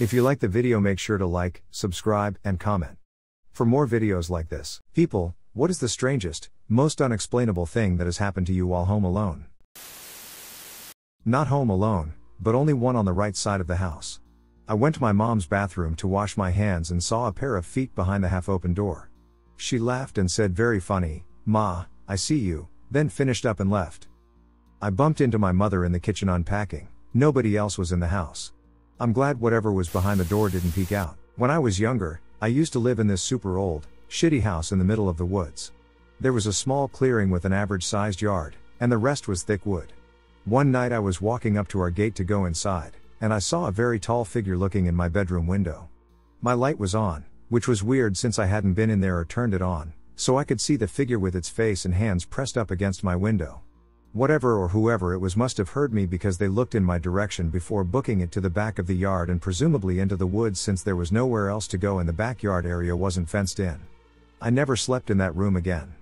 If you like the video, make sure to like, subscribe, and comment. For more videos like this. People, what is the strangest, most unexplainable thing that has happened to you while home alone? Not home alone, but only one on the right side of the house. I went to my mom's bathroom to wash my hands and saw a pair of feet behind the half-open door. She laughed and said, "Very funny, Ma, I see you," then finished up and left. I bumped into my mother in the kitchen unpacking. Nobody else was in the house. I'm glad whatever was behind the door didn't peek out. When I was younger, I used to live in this super old, shitty house in the middle of the woods. There was a small clearing with an average-sized yard, and the rest was thick wood. One night I was walking up to our gate to go inside, and I saw a very tall figure looking in my bedroom window. My light was on, which was weird since I hadn't been in there or turned it on, so I could see the figure with its face and hands pressed up against my window. Whatever or whoever it was must have heard me because they looked in my direction before booking it to the back of the yard and presumably into the woods, since there was nowhere else to go and the backyard area wasn't fenced in. I never slept in that room again.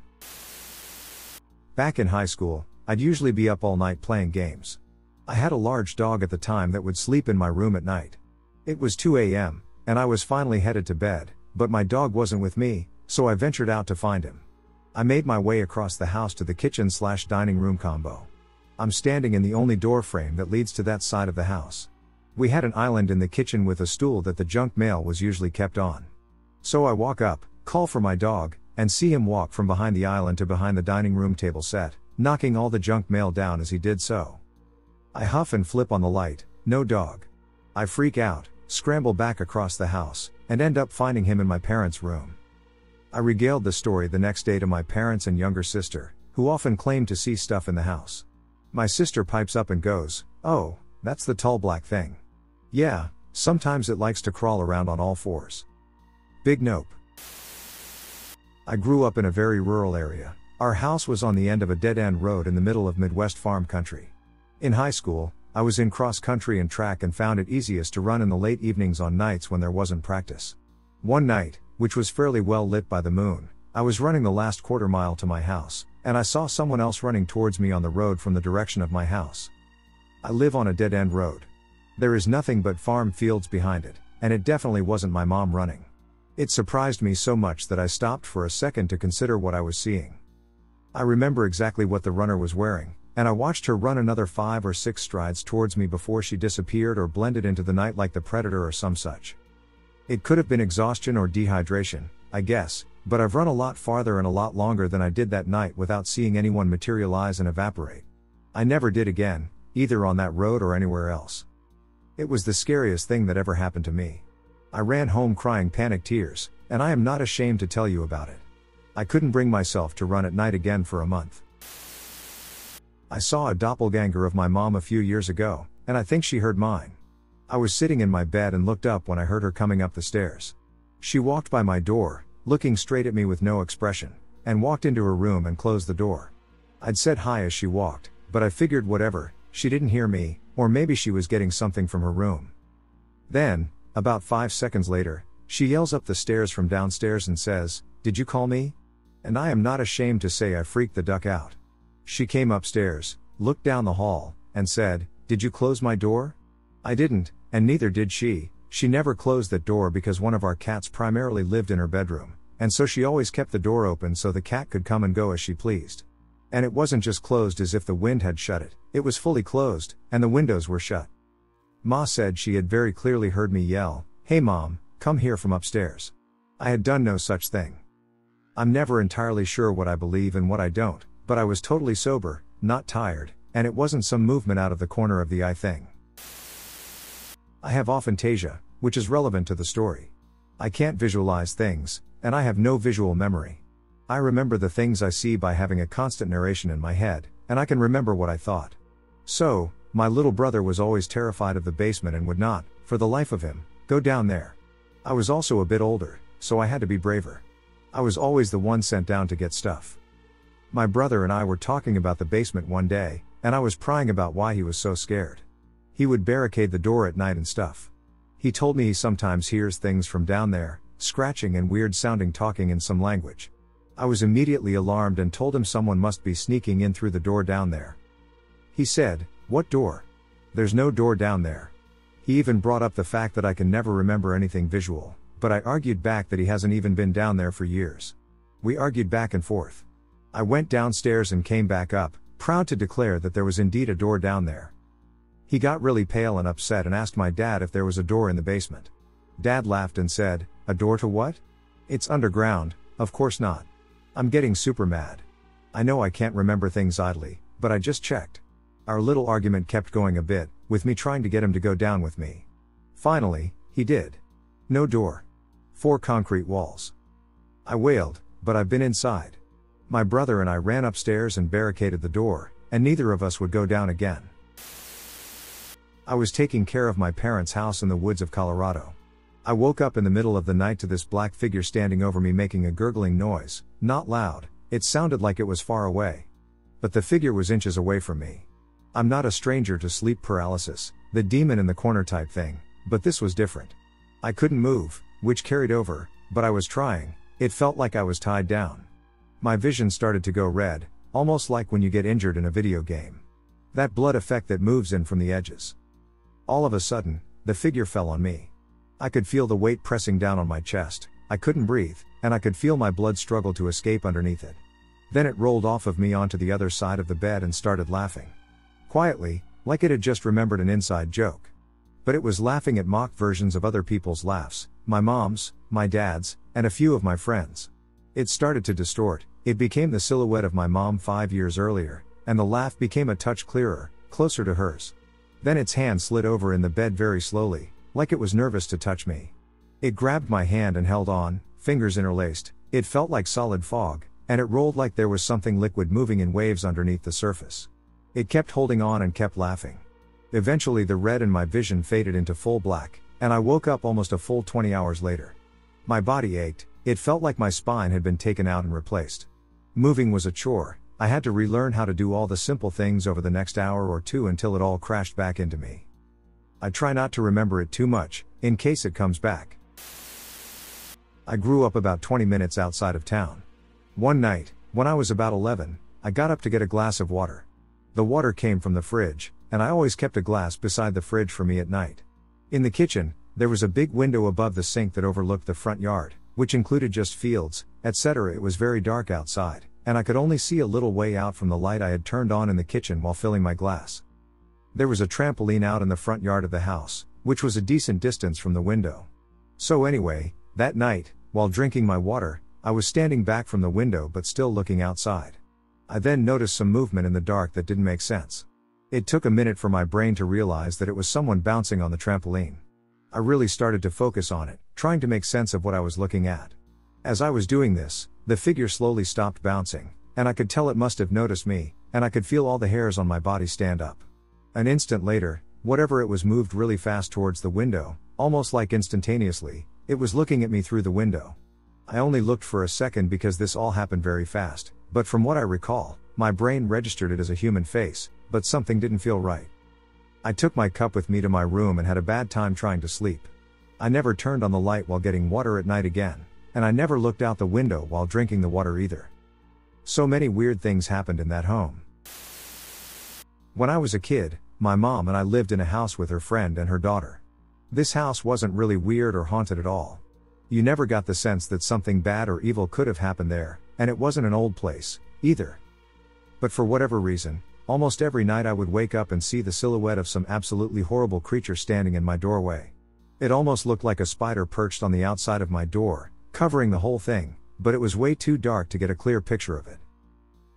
Back in high school, I'd usually be up all night playing games. I had a large dog at the time that would sleep in my room at night. It was 2 a.m., and I was finally headed to bed, but my dog wasn't with me, so I ventured out to find him. I made my way across the house to the kitchen/dining room combo. I'm standing in the only doorframe that leads to that side of the house. We had an island in the kitchen with a stool that the junk mail was usually kept on. So I walk up, call for my dog, and see him walk from behind the island to behind the dining room table set, knocking all the junk mail down as he did so. I huff and flip on the light, no dog. I freak out, scramble back across the house, and end up finding him in my parents' room. I regaled the story the next day to my parents and younger sister, who often claimed to see stuff in the house. My sister pipes up and goes, "Oh, that's the tall black thing." "Yeah, sometimes it likes to crawl around on all fours." Big nope. I grew up in a very rural area. Our house was on the end of a dead-end road in the middle of Midwest farm country. In high school, I was in cross-country and track and found it easiest to run in the late evenings on nights when there wasn't practice. One night, which was fairly well lit by the moon, I was running the last quarter mile to my house, and I saw someone else running towards me on the road from the direction of my house. I live on a dead-end road. There is nothing but farm fields behind it, and it definitely wasn't my mom running. It surprised me so much that I stopped for a second to consider what I was seeing. I remember exactly what the runner was wearing, and I watched her run another 5 or 6 strides towards me before she disappeared or blended into the night like the predator or some such. It could have been exhaustion or dehydration, I guess, but I've run a lot farther and a lot longer than I did that night without seeing anyone materialize and evaporate. I never did again, either on that road or anywhere else. It was the scariest thing that ever happened to me. I ran home crying panic tears, and I am not ashamed to tell you about it. I couldn't bring myself to run at night again for a month. I saw a doppelganger of my mom a few years ago, and I think she heard mine. I was sitting in my bed and looked up when I heard her coming up the stairs. She walked by my door, looking straight at me with no expression, and walked into her room and closed the door. I'd said hi as she walked, but I figured whatever, she didn't hear me, or maybe she was getting something from her room. Then, about 5 seconds later, she yells up the stairs from downstairs and says, "Did you call me?" And I am not ashamed to say I freaked the duck out. She came upstairs, looked down the hall, and said, "Did you close my door?" I didn't, and neither did she. She never closed that door because one of our cats primarily lived in her bedroom, and so she always kept the door open so the cat could come and go as she pleased. And it wasn't just closed as if the wind had shut it, it was fully closed, and the windows were shut. Ma said she had very clearly heard me yell, "Hey Mom, come here," from upstairs. I had done no such thing. I'm never entirely sure what I believe and what I don't, but I was totally sober, not tired, and it wasn't some movement out of the corner of the eye thing. I have aphantasia, which is relevant to the story. I can't visualize things, and I have no visual memory. I remember the things I see by having a constant narration in my head, and I can remember what I thought. So, my little brother was always terrified of the basement and would not, for the life of him, go down there. I was also a bit older, so I had to be braver. I was always the one sent down to get stuff. My brother and I were talking about the basement one day, and I was prying about why he was so scared. He would barricade the door at night and stuff. He told me he sometimes hears things from down there, scratching and weird sounding talking in some language. I was immediately alarmed and told him someone must be sneaking in through the door down there. He said, "What door?" There's no door down there. He even brought up the fact that I can never remember anything visual, but I argued back that he hasn't even been down there for years. We argued back and forth. I went downstairs and came back up, proud to declare that there was indeed a door down there. He got really pale and upset and asked my dad if there was a door in the basement. Dad laughed and said, "A door to what? It's underground, of course not." I'm getting super mad. I know I can't remember things idly, but I just checked. Our little argument kept going a bit, with me trying to get him to go down with me. Finally, he did. No door. 4 concrete walls. I wailed, but I've been inside. My brother and I ran upstairs and barricaded the door, and neither of us would go down again. I was taking care of my parents' house in the woods of Colorado. I woke up in the middle of the night to this black figure standing over me making a gurgling noise, not loud, it sounded like it was far away. But the figure was inches away from me. I'm not a stranger to sleep paralysis, the demon in the corner type thing, but this was different. I couldn't move, which carried over, but I was trying, it felt like I was tied down. My vision started to go red, almost like when you get injured in a video game. That blood effect that moves in from the edges. All of a sudden, the figure fell on me. I could feel the weight pressing down on my chest, I couldn't breathe, and I could feel my blood struggle to escape underneath it. Then it rolled off of me onto the other side of the bed and started laughing. Quietly, like it had just remembered an inside joke. But it was laughing at mock versions of other people's laughs, my mom's, my dad's, and a few of my friends. It started to distort, it became the silhouette of my mom 5 years earlier, and the laugh became a touch clearer, closer to hers. Then its hand slid over in the bed very slowly, like it was nervous to touch me. It grabbed my hand and held on, fingers interlaced, it felt like solid fog, and it rolled like there was something liquid moving in waves underneath the surface. It kept holding on and kept laughing. Eventually the red in my vision faded into full black, and I woke up almost a full 20 hours later. My body ached, it felt like my spine had been taken out and replaced. Moving was a chore, I had to relearn how to do all the simple things over the next hour or two until it all crashed back into me. I try not to remember it too much, in case it comes back. I grew up about 20 minutes outside of town. One night, when I was about 11, I got up to get a glass of water. The water came from the fridge, and I always kept a glass beside the fridge for me at night. In the kitchen, there was a big window above the sink that overlooked the front yard, which included just fields, etc. It was very dark outside, and I could only see a little way out from the light I had turned on in the kitchen while filling my glass. There was a trampoline out in the front yard of the house, which was a decent distance from the window. So anyway, that night, while drinking my water, I was standing back from the window but still looking outside. I then noticed some movement in the dark that didn't make sense. It took a minute for my brain to realize that it was someone bouncing on the trampoline. I really started to focus on it, trying to make sense of what I was looking at. As I was doing this, the figure slowly stopped bouncing, and I could tell it must have noticed me, and I could feel all the hairs on my body stand up. An instant later, whatever it was moved really fast towards the window, almost like instantaneously, it was looking at me through the window. I only looked for a second because this all happened very fast, but from what I recall, my brain registered it as a human face, but something didn't feel right. I took my cup with me to my room and had a bad time trying to sleep. I never turned on the light while getting water at night again, and I never looked out the window while drinking the water either. So many weird things happened in that home. When I was a kid, my mom and I lived in a house with her friend and her daughter. This house wasn't really weird or haunted at all. You never got the sense that something bad or evil could have happened there, and it wasn't an old place, either. But for whatever reason, almost every night I would wake up and see the silhouette of some absolutely horrible creature standing in my doorway. It almost looked like a spider perched on the outside of my door, covering the whole thing, but it was way too dark to get a clear picture of it.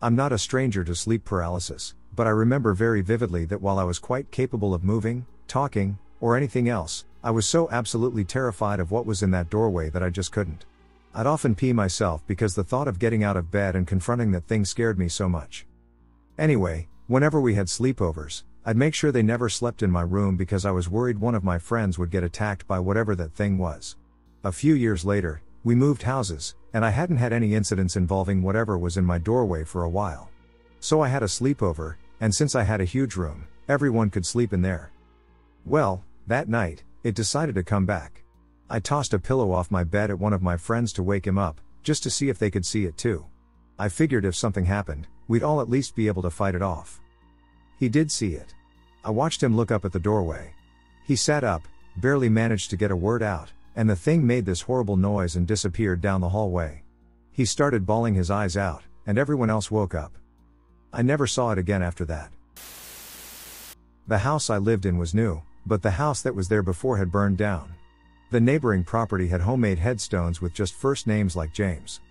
I'm not a stranger to sleep paralysis, but I remember very vividly that while I was quite capable of moving, talking, or anything else, I was so absolutely terrified of what was in that doorway that I just couldn't. I'd often pee myself because the thought of getting out of bed and confronting that thing scared me so much. Anyway, whenever we had sleepovers, I'd make sure they never slept in my room because I was worried one of my friends would get attacked by whatever that thing was. A few years later, we moved houses, and I hadn't had any incidents involving whatever was in my doorway for a while. So I had a sleepover, and since I had a huge room, everyone could sleep in there. Well, that night, it decided to come back. I tossed a pillow off my bed at one of my friends to wake him up, just to see if they could see it too. I figured if something happened, we'd all at least be able to fight it off. He did see it. I watched him look up at the doorway. He sat up, barely managed to get a word out, and the thing made this horrible noise and disappeared down the hallway. He started bawling his eyes out, and everyone else woke up. I never saw it again after that. The house I lived in was new, but the house that was there before had burned down. The neighboring property had homemade headstones with just first names like James.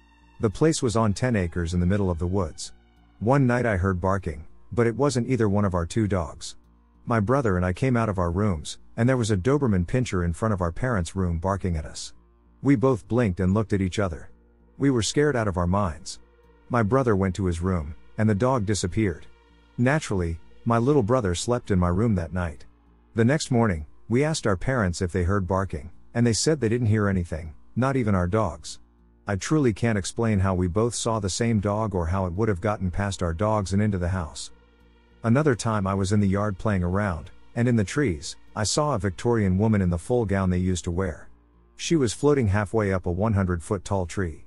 The place was on 10 acres in the middle of the woods. One night I heard barking, but it wasn't either one of our two dogs. My brother and I came out of our rooms, and there was a Doberman Pinscher in front of our parents' room barking at us. We both blinked and looked at each other. We were scared out of our minds. My brother went to his room, and the dog disappeared. Naturally, my little brother slept in my room that night. The next morning, we asked our parents if they heard barking, and they said they didn't hear anything, not even our dogs. I truly can't explain how we both saw the same dog or how it would have gotten past our dogs and into the house. Another time I was in the yard playing around, and in the trees, I saw a Victorian woman in the full gown they used to wear. She was floating halfway up a 100-foot tall tree.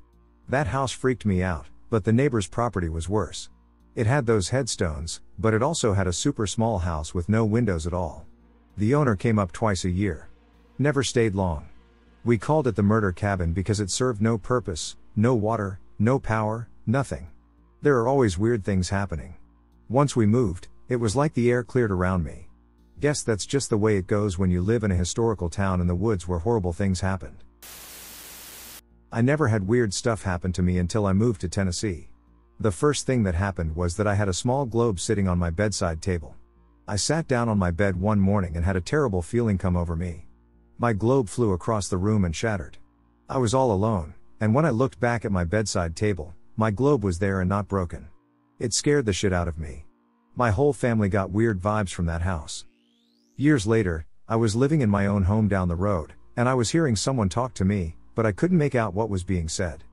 That house freaked me out, but the neighbor's property was worse. It had those headstones, but it also had a super small house with no windows at all. The owner came up twice a year. Never stayed long. We called it the murder cabin because it served no purpose, no water, no power, nothing. There are always weird things happening. Once we moved, it was like the air cleared around me. Guess that's just the way it goes when you live in a historical town in the woods where horrible things happened. I never had weird stuff happen to me until I moved to Tennessee. The first thing that happened was that I had a small globe sitting on my bedside table. I sat down on my bed one morning and had a terrible feeling come over me. My globe flew across the room and shattered. I was all alone, and when I looked back at my bedside table, my globe was there and not broken. It scared the shit out of me. My whole family got weird vibes from that house. Years later, I was living in my own home down the road, and I was hearing someone talk to me, but I couldn't make out what was being said.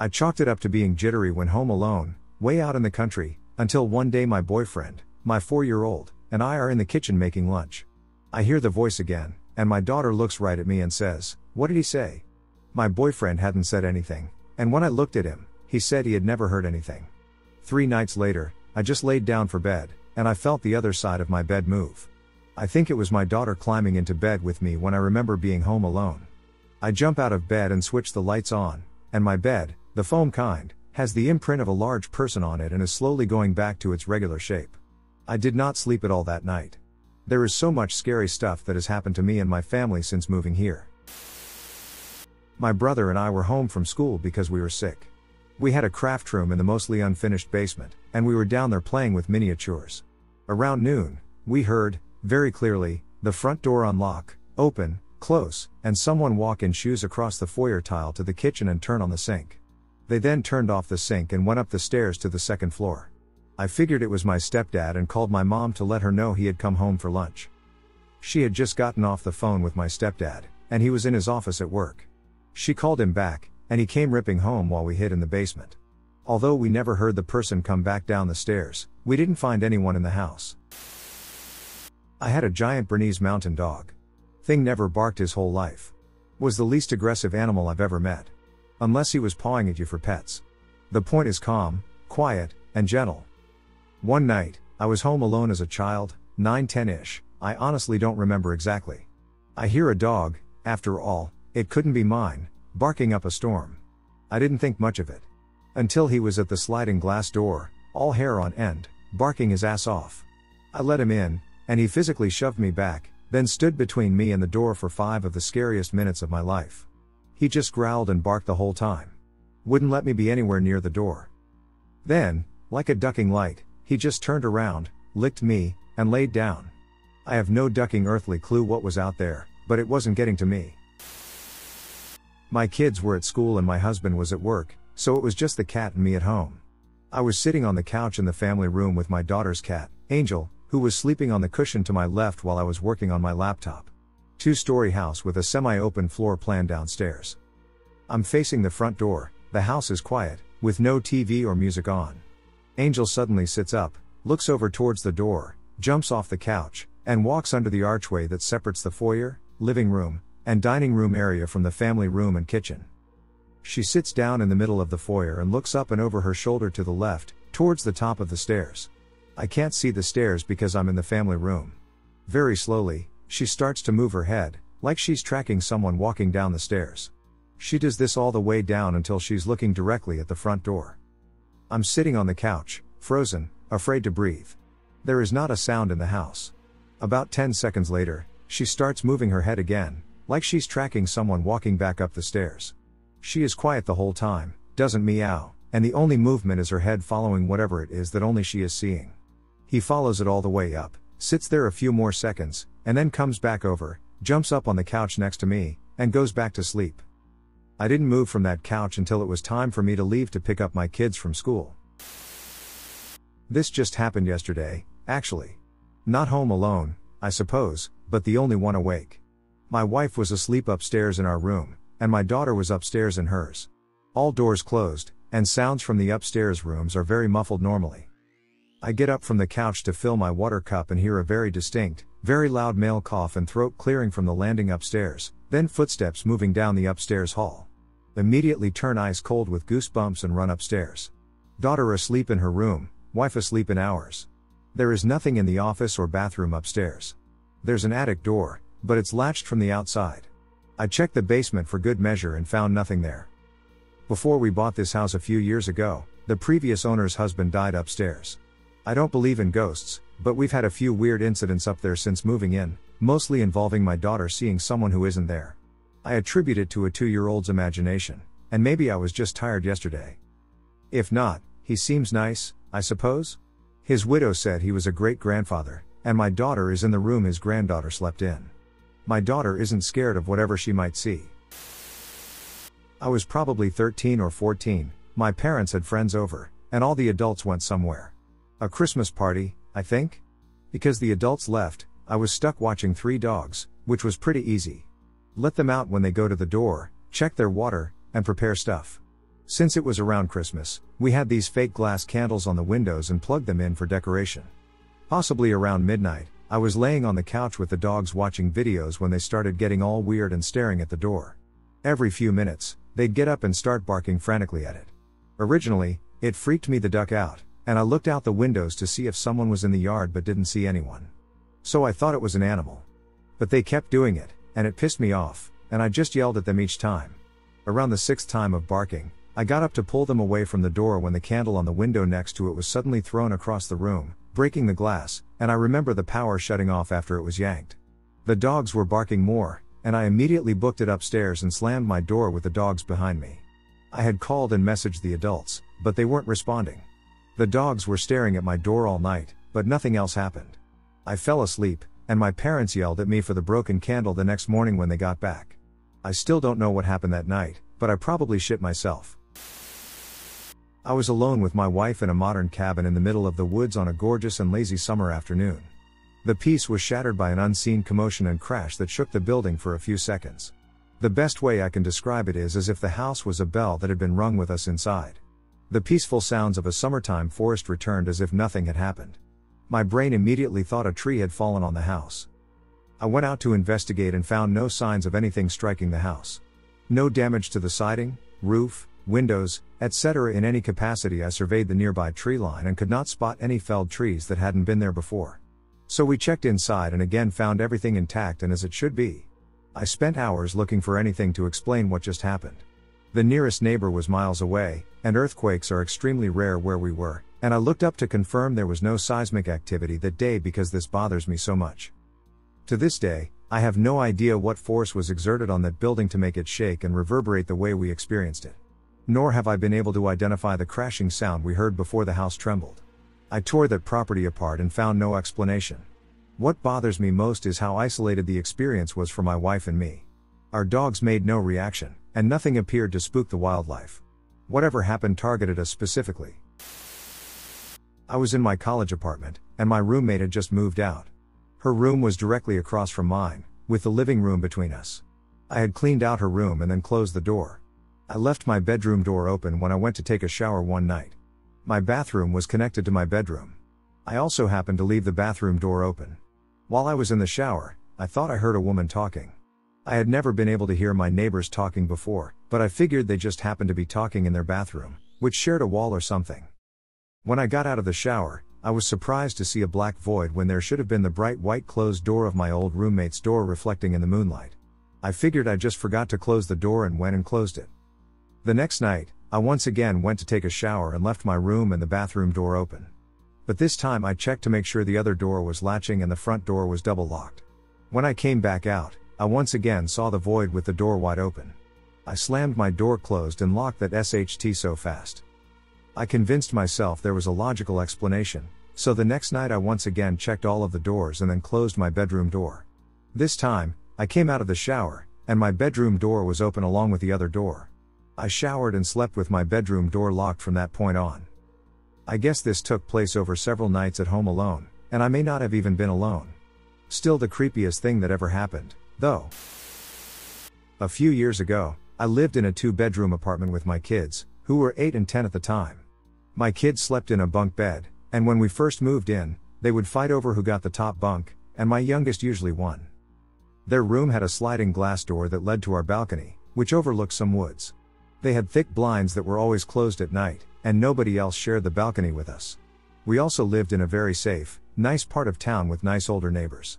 I chalked it up to being jittery when home alone, way out in the country, until one day my boyfriend, my 4-year-old, and I are in the kitchen making lunch. I hear the voice again, and my daughter looks right at me and says, "What did he say?" My boyfriend hadn't said anything, and when I looked at him, he said he had never heard anything. 3 nights later, I just laid down for bed, and I felt the other side of my bed move. I think it was my daughter climbing into bed with me when I remember being home alone. I jump out of bed and switch the lights on, and my bed, the foam kind, has the imprint of a large person on it and is slowly going back to its regular shape. I did not sleep at all that night. There is so much scary stuff that has happened to me and my family since moving here. My brother and I were home from school because we were sick. We had a craft room in the mostly unfinished basement, and we were down there playing with miniatures. Around noon, we heard, very clearly, the front door unlock, open, close, and someone walk in shoes across the foyer tile to the kitchen and turn on the sink. They then turned off the sink and went up the stairs to the second floor. I figured it was my stepdad and called my mom to let her know he had come home for lunch. She had just gotten off the phone with my stepdad, and he was in his office at work. She called him back, and he came ripping home while we hid in the basement. Although we never heard the person come back down the stairs, we didn't find anyone in the house. I had a giant Bernese mountain dog. Thing never barked his whole life. Was the least aggressive animal I've ever met. Unless he was pawing at you for pets. The point is calm, quiet, and gentle. One night, I was home alone as a child, 9-10-ish, I honestly don't remember exactly. I hear a dog, after all, it couldn't be mine, barking up a storm. I didn't think much of it. Until he was at the sliding glass door, all hair on end, barking his ass off. I let him in, and he physically shoved me back, then stood between me and the door for 5 of the scariest minutes of my life. He just growled and barked the whole time. Wouldn't let me be anywhere near the door. Then, like a ducking light, he just turned around, licked me, and laid down. I have no ducking earthly clue what was out there, but it wasn't getting to me. My kids were at school and my husband was at work, so it was just the cat and me at home. I was sitting on the couch in the family room with my daughter's cat, Angel, who was sleeping on the cushion to my left while I was working on my laptop. 2-story house with a semi-open floor plan downstairs. I'm facing the front door, the house is quiet, with no TV or music on. Angel suddenly sits up, looks over towards the door, jumps off the couch, and walks under the archway that separates the foyer, living room, and dining room area from the family room and kitchen. She sits down in the middle of the foyer and looks up and over her shoulder to the left, towards the top of the stairs. I can't see the stairs because I'm in the family room. Very slowly, she starts to move her head, like she's tracking someone walking down the stairs. She does this all the way down until she's looking directly at the front door. I'm sitting on the couch, frozen, afraid to breathe. There is not a sound in the house. About 10 seconds later, she starts moving her head again, like she's tracking someone walking back up the stairs. She is quiet the whole time, doesn't meow, and the only movement is her head following whatever it is that only she is seeing. He follows it all the way up, sits there a few more seconds, and then comes back over, jumps up on the couch next to me, and goes back to sleep. I didn't move from that couch until it was time for me to leave to pick up my kids from school. This just happened yesterday, actually. Not home alone, I suppose, but the only one awake. My wife was asleep upstairs in our room, and my daughter was upstairs in hers. All doors closed, and sounds from the upstairs rooms are very muffled normally. I get up from the couch to fill my water cup and hear a very distinct, very loud male cough and throat clearing from the landing upstairs, then footsteps moving down the upstairs hall. Immediately turn ice cold with goosebumps and run upstairs. Daughter asleep in her room, wife asleep in ours. There is nothing in the office or bathroom upstairs. There's an attic door, but it's latched from the outside. I checked the basement for good measure and found nothing there. Before we bought this house a few years ago, the previous owner's husband died upstairs. I don't believe in ghosts, but we've had a few weird incidents up there since moving in, mostly involving my daughter seeing someone who isn't there. I attribute it to a 2-year-old's imagination, and maybe I was just tired yesterday. If not, he seems nice, I suppose? His widow said he was a great-grandfather, and my daughter is in the room his granddaughter slept in. My daughter isn't scared of whatever she might see. I was probably 13 or 14, my parents had friends over, and all the adults went somewhere. A Christmas party, I think? Because the adults left, I was stuck watching 3 dogs, which was pretty easy. Let them out when they go to the door, check their water, and prepare stuff. Since it was around Christmas, we had these fake glass candles on the windows and plugged them in for decoration. Possibly around midnight, I was laying on the couch with the dogs watching videos when they started getting all weird and staring at the door. Every few minutes, they'd get up and start barking frantically at it. Originally, it freaked me the duck out, and I looked out the windows to see if someone was in the yard but didn't see anyone. So I thought it was an animal. But they kept doing it, and it pissed me off, and I just yelled at them each time. Around the 6th time of barking, I got up to pull them away from the door when the candle on the window next to it was suddenly thrown across the room, breaking the glass, and I remember the power shutting off after it was yanked. The dogs were barking more, and I immediately booked it upstairs and slammed my door with the dogs behind me. I had called and messaged the adults, but they weren't responding. The dogs were staring at my door all night, but nothing else happened. I fell asleep, and my parents yelled at me for the broken candle the next morning when they got back. I still don't know what happened that night, but I probably shit myself. I was alone with my wife in a modern cabin in the middle of the woods on a gorgeous and lazy summer afternoon. The peace was shattered by an unseen commotion and crash that shook the building for a few seconds. The best way I can describe it is as if the house was a bell that had been rung with us inside. The peaceful sounds of a summertime forest returned as if nothing had happened. My brain immediately thought a tree had fallen on the house. I went out to investigate and found no signs of anything striking the house. No damage to the siding, roof, windows, etc. In any capacity. I surveyed the nearby tree line and could not spot any felled trees that hadn't been there before. So we checked inside and again found everything intact and as it should be. I spent hours looking for anything to explain what just happened. The nearest neighbor was miles away, and earthquakes are extremely rare where we were, and I looked up to confirm there was no seismic activity that day because this bothers me so much. To this day, I have no idea what force was exerted on that building to make it shake and reverberate the way we experienced it. Nor have I been able to identify the crashing sound we heard before the house trembled. I tore that property apart and found no explanation. What bothers me most is how isolated the experience was for my wife and me. Our dogs made no reaction, and nothing appeared to spook the wildlife. Whatever happened targeted us specifically. I was in my college apartment, and my roommate had just moved out. Her room was directly across from mine, with the living room between us. I had cleaned out her room and then closed the door. I left my bedroom door open when I went to take a shower one night. My bathroom was connected to my bedroom. I also happened to leave the bathroom door open. While I was in the shower, I thought I heard a woman talking. I had never been able to hear my neighbors talking before, but I figured they just happened to be talking in their bathroom, which shared a wall or something. When I got out of the shower, I was surprised to see a black void when there should have been the bright white closed door of my old roommate's door reflecting in the moonlight. I figured I just forgot to close the door and went and closed it. The next night, I once again went to take a shower and left my room and the bathroom door open. But this time I checked to make sure the other door was latching and the front door was double locked. When I came back out, I once again saw the void with the door wide open. I slammed my door closed and locked that sht so fast. I convinced myself there was a logical explanation, so the next night I once again checked all of the doors and then closed my bedroom door. This time, I came out of the shower, and my bedroom door was open along with the other door. I showered and slept with my bedroom door locked from that point on. I guess this took place over several nights at home alone, and I may not have even been alone. Still the creepiest thing that ever happened, though. A few years ago, I lived in a 2-bedroom apartment with my kids, who were 8 and 10 at the time. My kids slept in a bunk bed, and when we first moved in, they would fight over who got the top bunk, and my youngest usually won. Their room had a sliding glass door that led to our balcony, which overlooked some woods. They had thick blinds that were always closed at night, and nobody else shared the balcony with us. We also lived in a very safe, nice part of town with nice older neighbors.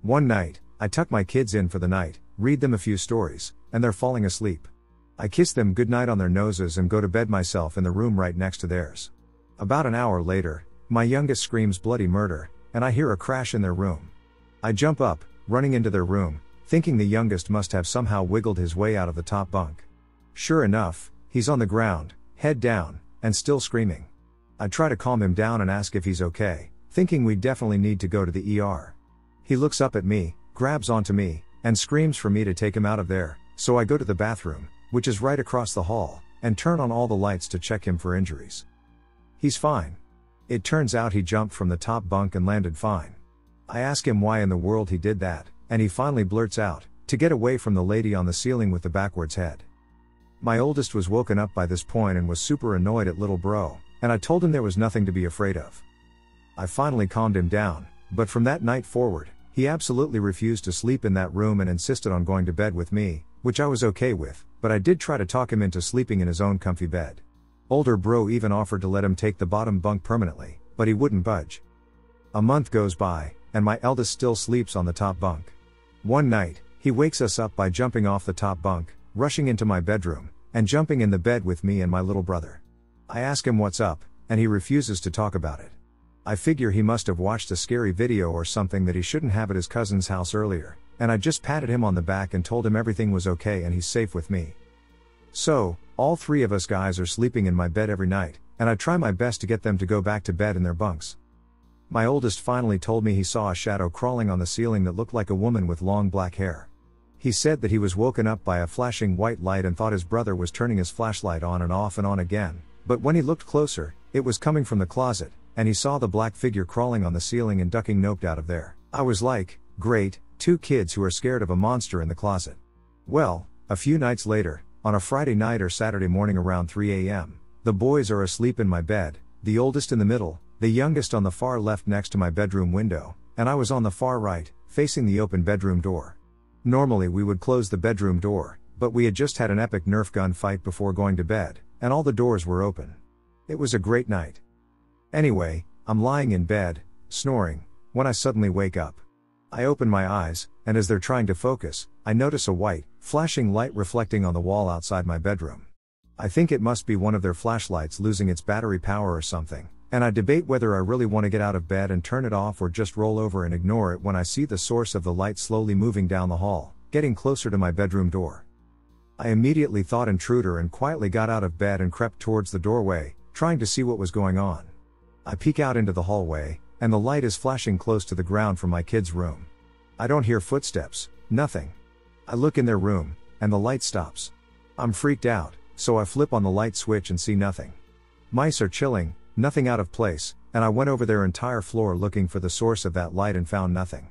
One night, I tuck my kids in for the night, read them a few stories, and they're falling asleep. I kiss them goodnight on their noses and go to bed myself in the room right next to theirs. About an hour later, my youngest screams bloody murder, and I hear a crash in their room. I jump up, running into their room, thinking the youngest must have somehow wiggled his way out of the top bunk. Sure enough, he's on the ground, head down, and still screaming. I try to calm him down and ask if he's okay, thinking we definitely need to go to the ER. He looks up at me, grabs onto me, and screams for me to take him out of there, so I go to the bathroom, which is right across the hall, and turn on all the lights to check him for injuries. He's fine. It turns out he jumped from the top bunk and landed fine. I ask him why in the world he did that, and he finally blurts out, "To get away from the lady on the ceiling with the backwards head." My oldest was woken up by this point and was super annoyed at little bro, and I told him there was nothing to be afraid of. I finally calmed him down, but from that night forward, he absolutely refused to sleep in that room and insisted on going to bed with me, which I was okay with, but I did try to talk him into sleeping in his own comfy bed. Older bro even offered to let him take the bottom bunk permanently, but he wouldn't budge. A month goes by, and my eldest still sleeps on the top bunk. One night, he wakes us up by jumping off the top bunk, rushing into my bedroom, and jumping in the bed with me and my little brother. I ask him what's up, and he refuses to talk about it. I figure he must have watched a scary video or something that he shouldn't have at his cousin's house earlier, and I just patted him on the back and told him everything was okay and he's safe with me. So, all three of us guys are sleeping in my bed every night, and I try my best to get them to go back to bed in their bunks. My oldest finally told me he saw a shadow crawling on the ceiling that looked like a woman with long black hair. He said that he was woken up by a flashing white light and thought his brother was turning his flashlight on and on again, but when he looked closer, it was coming from the closet, and he saw the black figure crawling on the ceiling and ducking noped out of there. I was like, great, two kids who are scared of a monster in the closet. Well, a few nights later, on a Friday night or Saturday morning around 3 a.m., the boys are asleep in my bed, the oldest in the middle, the youngest on the far left next to my bedroom window, and I was on the far right, facing the open bedroom door. Normally we would close the bedroom door, but we had just had an epic Nerf gun fight before going to bed, and all the doors were open. It was a great night. Anyway, I'm lying in bed, snoring, when I suddenly wake up. I open my eyes, and as they're trying to focus, I notice a white, flashing light reflecting on the wall outside my bedroom. I think it must be one of their flashlights losing its battery power or something. And I debate whether I really want to get out of bed and turn it off or just roll over and ignore it when I see the source of the light slowly moving down the hall, getting closer to my bedroom door. I immediately thought intruder and quietly got out of bed and crept towards the doorway, trying to see what was going on. I peek out into the hallway, and the light is flashing close to the ground from my kids' room. I don't hear footsteps, nothing. I look in their room, and the light stops. I'm freaked out, so I flip on the light switch and see nothing. Mice are chilling, nothing out of place, and I went over their entire floor looking for the source of that light and found nothing.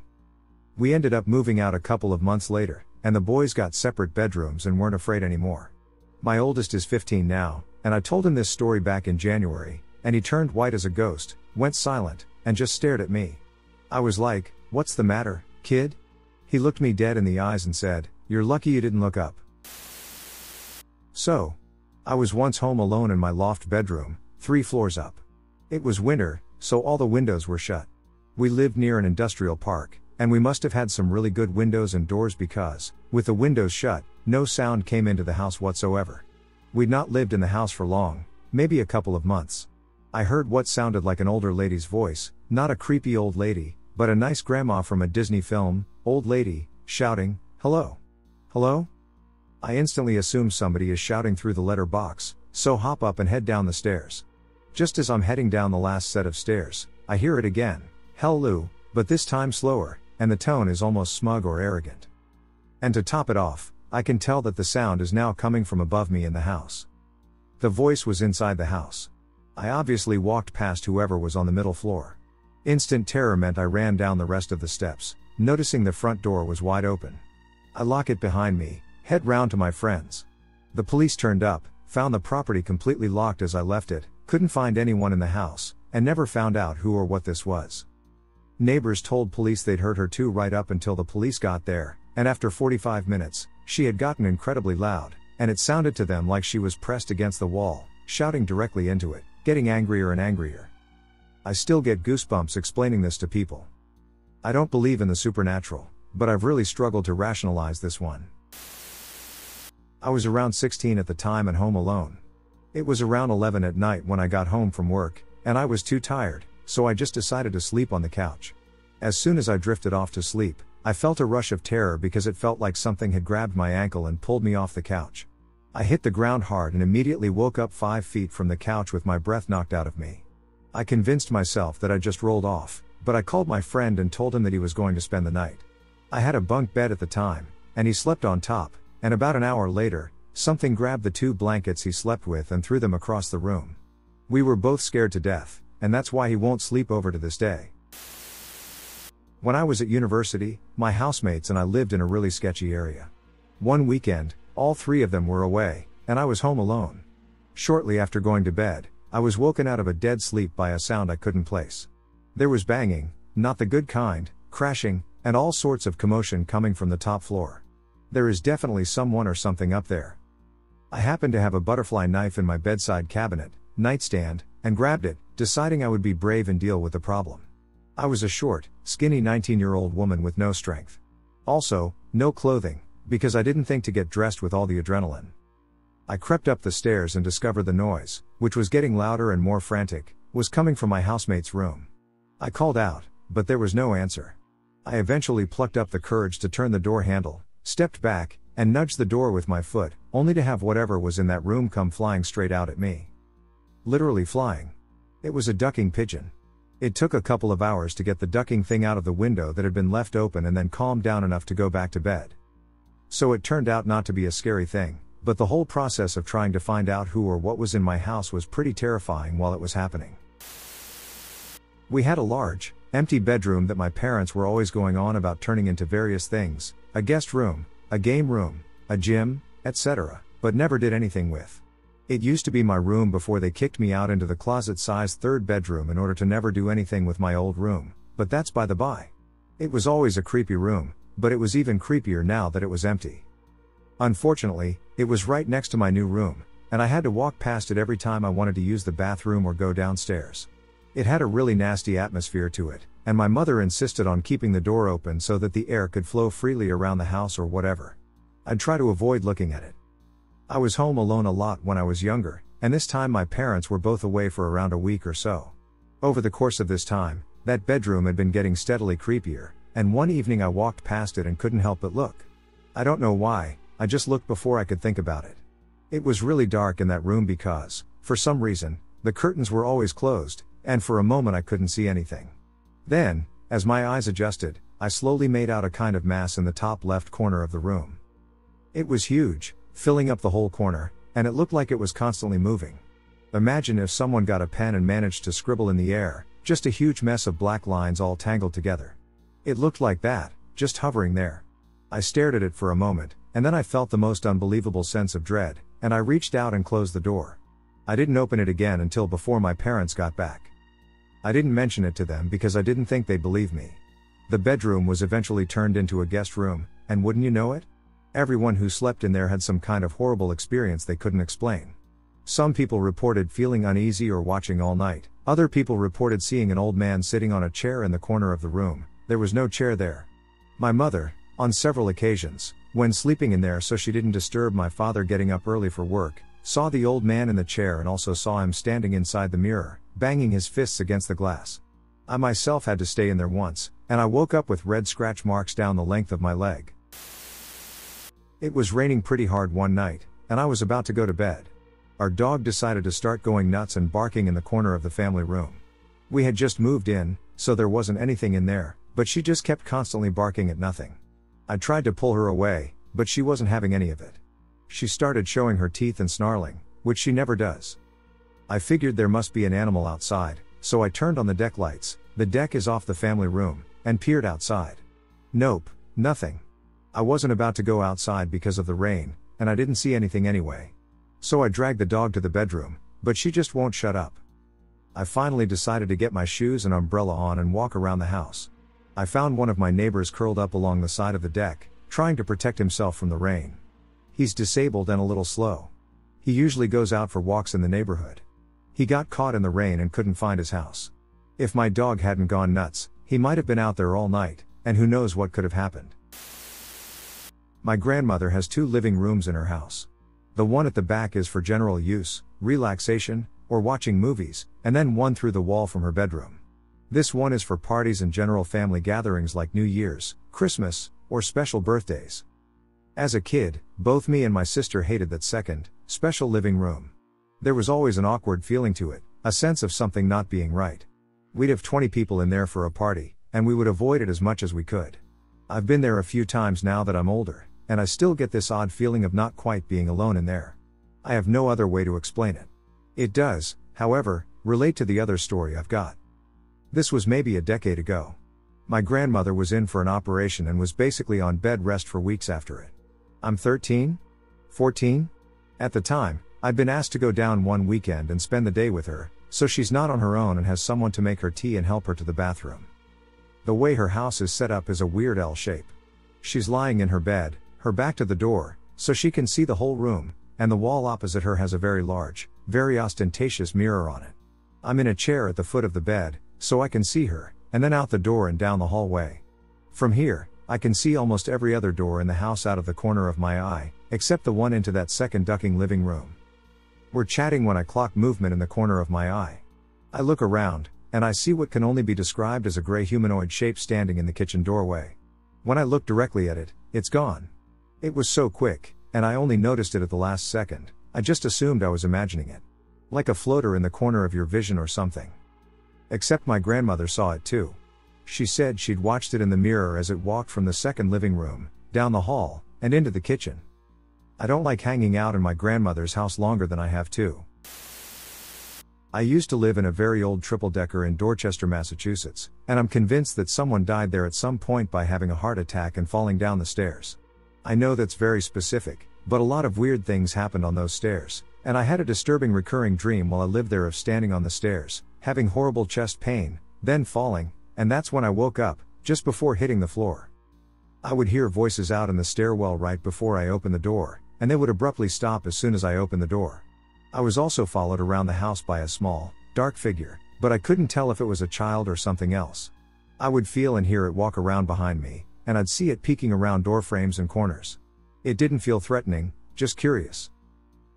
We ended up moving out a couple of months later, and the boys got separate bedrooms and weren't afraid anymore. My oldest is 15 now, and I told him this story back in January, and he turned white as a ghost, went silent, and just stared at me. I was like, "What's the matter, kid?" He looked me dead in the eyes and said, "You're lucky you didn't look up." So, I was once home alone in my loft bedroom, 3 floors up. It was winter, so all the windows were shut. We lived near an industrial park, and we must have had some really good windows and doors because, with the windows shut, no sound came into the house whatsoever. We'd not lived in the house for long, maybe a couple of months. I heard what sounded like an older lady's voice, not a creepy old lady, but a nice grandma from a Disney film, old lady, shouting, "Hello? Hello?" I instantly assume somebody is shouting through the letter box, so hop up and head down the stairs. Just as I'm heading down the last set of stairs, I hear it again, "Hello," but this time slower, and the tone is almost smug or arrogant. And to top it off, I can tell that the sound is now coming from above me in the house. The voice was inside the house. I obviously walked past whoever was on the middle floor. Instant terror meant I ran down the rest of the steps, noticing the front door was wide open. I lock it behind me, head round to my friends. The police turned up, found the property completely locked as I left it, couldn't find anyone in the house, and never found out who or what this was. Neighbors told police they'd heard her too right up until the police got there, and after 45 minutes, she had gotten incredibly loud, and it sounded to them like she was pressed against the wall, shouting directly into it, getting angrier and angrier. I still get goosebumps explaining this to people. I don't believe in the supernatural, but I've really struggled to rationalize this one. I was around 16 at the time and home alone. It was around 11 at night when I got home from work, and I was too tired, so I just decided to sleep on the couch. As soon as I drifted off to sleep, I felt a rush of terror because it felt like something had grabbed my ankle and pulled me off the couch. I hit the ground hard and immediately woke up 5 feet from the couch with my breath knocked out of me. I convinced myself that I just rolled off, but I called my friend and told him that he was going to spend the night. I had a bunk bed at the time, and he slept on top, and about an hour later, something grabbed the two blankets he slept with and threw them across the room. We were both scared to death, and that's why he won't sleep over to this day. When I was at university, my housemates and I lived in a really sketchy area. One weekend, all three of them were away, and I was home alone. Shortly after going to bed, I was woken out of a dead sleep by a sound I couldn't place. There was banging, not the good kind, crashing, and all sorts of commotion coming from the top floor. There is definitely someone or something up there. I happened to have a butterfly knife in my bedside cabinet, nightstand, and grabbed it, deciding I would be brave and deal with the problem. I was a short, skinny 19-year-old woman with no strength. Also, no clothing, because I didn't think to get dressed with all the adrenaline. I crept up the stairs and discovered the noise, which was getting louder and more frantic, was coming from my housemate's room. I called out, but there was no answer. I eventually plucked up the courage to turn the door handle, stepped back, and nudged the door with my foot, only to have whatever was in that room come flying straight out at me. Literally flying. It was a ducking pigeon. It took a couple of hours to get the ducking thing out of the window that had been left open and then calmed down enough to go back to bed. So it turned out not to be a scary thing, but the whole process of trying to find out who or what was in my house was pretty terrifying while it was happening. We had a large, empty bedroom that my parents were always going on about turning into various things, a guest room, a game room, a gym, etc., but never did anything with. It used to be my room before they kicked me out into the closet-sized third bedroom in order to never do anything with my old room, but that's by the by. It was always a creepy room, but it was even creepier now that it was empty. Unfortunately, it was right next to my new room, and I had to walk past it every time I wanted to use the bathroom or go downstairs. It had a really nasty atmosphere to it, and my mother insisted on keeping the door open so that the air could flow freely around the house or whatever. I'd try to avoid looking at it. I was home alone a lot when I was younger, and this time my parents were both away for around a week or so. Over the course of this time, that bedroom had been getting steadily creepier, and one evening I walked past it and couldn't help but look. I don't know why, I just looked before I could think about it. It was really dark in that room because, for some reason, the curtains were always closed, and for a moment I couldn't see anything. Then, as my eyes adjusted, I slowly made out a kind of mass in the top left corner of the room. It was huge, filling up the whole corner, and it looked like it was constantly moving. Imagine if someone got a pen and managed to scribble in the air, just a huge mess of black lines all tangled together. It looked like that, just hovering there. I stared at it for a moment, and then I felt the most unbelievable sense of dread, and I reached out and closed the door. I didn't open it again until before my parents got back. I didn't mention it to them because I didn't think they'd believe me. The bedroom was eventually turned into a guest room, and wouldn't you know it? Everyone who slept in there had some kind of horrible experience they couldn't explain. Some people reported feeling uneasy or watching all night, Other people reported seeing an old man sitting on a chair in the corner of the room. There was no chair there. My mother, on several occasions, when sleeping in there so she didn't disturb my father getting up early for work, saw the old man in the chair and also saw him standing inside the mirror, banging his fists against the glass. I myself had to stay in there once, and I woke up with red scratch marks down the length of my leg. It was raining pretty hard one night, and I was about to go to bed. Our dog decided to start going nuts and barking in the corner of the family room. We had just moved in, so there wasn't anything in there, but she just kept constantly barking at nothing. I tried to pull her away, but she wasn't having any of it. She started showing her teeth and snarling, which she never does. I figured there must be an animal outside, so I turned on the deck lights, the deck is off the family room, and peered outside. Nope, nothing. I wasn't about to go outside because of the rain, and I didn't see anything anyway. So I dragged the dog to the bedroom, but she just won't shut up. I finally decided to get my shoes and umbrella on and walk around the house. I found one of my neighbors curled up along the side of the deck, trying to protect himself from the rain. He's disabled and a little slow. He usually goes out for walks in the neighborhood. He got caught in the rain and couldn't find his house. If my dog hadn't gone nuts, he might have been out there all night, and who knows what could have happened. My grandmother has 2 living rooms in her house. The one at the back is for general use, relaxation, or watching movies, and then one through the wall from her bedroom. This one is for parties and general family gatherings like New Year's, Christmas, or special birthdays. As a kid, both me and my sister hated that second, special living room. There was always an awkward feeling to it, a sense of something not being right. We'd have 20 people in there for a party, and we would avoid it as much as we could. I've been there a few times now that I'm older, and I still get this odd feeling of not quite being alone in there. I have no other way to explain it. It does, however, relate to the other story I've got. This was maybe a decade ago. My grandmother was in for an operation and was basically on bed rest for weeks after it. I'm 13? 14? At the time, I'd been asked to go down one weekend and spend the day with her, so she's not on her own and has someone to make her tea and help her to the bathroom. The way her house is set up is a weird L shape. She's lying in her bed, her back to the door, so she can see the whole room, and the wall opposite her has a very large, very ostentatious mirror on it. I'm in a chair at the foot of the bed, so I can see her, and then out the door and down the hallway. From here, I can see almost every other door in the house out of the corner of my eye, except the one into that second ducking living room. We're chatting when I clock movement in the corner of my eye. I look around, and I see what can only be described as a gray humanoid shape standing in the kitchen doorway. When I look directly at it, it's gone. It was so quick, and I only noticed it at the last second. I just assumed I was imagining it. Like a floater in the corner of your vision or something. Except my grandmother saw it too. She said she'd watched it in the mirror as it walked from the second living room, down the hall, and into the kitchen. I don't like hanging out in my grandmother's house longer than I have to. I used to live in a very old triple-decker in Dorchester, Massachusetts, and I'm convinced that someone died there at some point by having a heart attack and falling down the stairs. I know that's very specific, but a lot of weird things happened on those stairs, and I had a disturbing recurring dream while I lived there of standing on the stairs, having horrible chest pain, then falling, and that's when I woke up, just before hitting the floor. I would hear voices out in the stairwell right before I opened the door, and they would abruptly stop as soon as I opened the door. I was also followed around the house by a small, dark figure, but I couldn't tell if it was a child or something else. I would feel and hear it walk around behind me, and I'd see it peeking around doorframes and corners. It didn't feel threatening, just curious.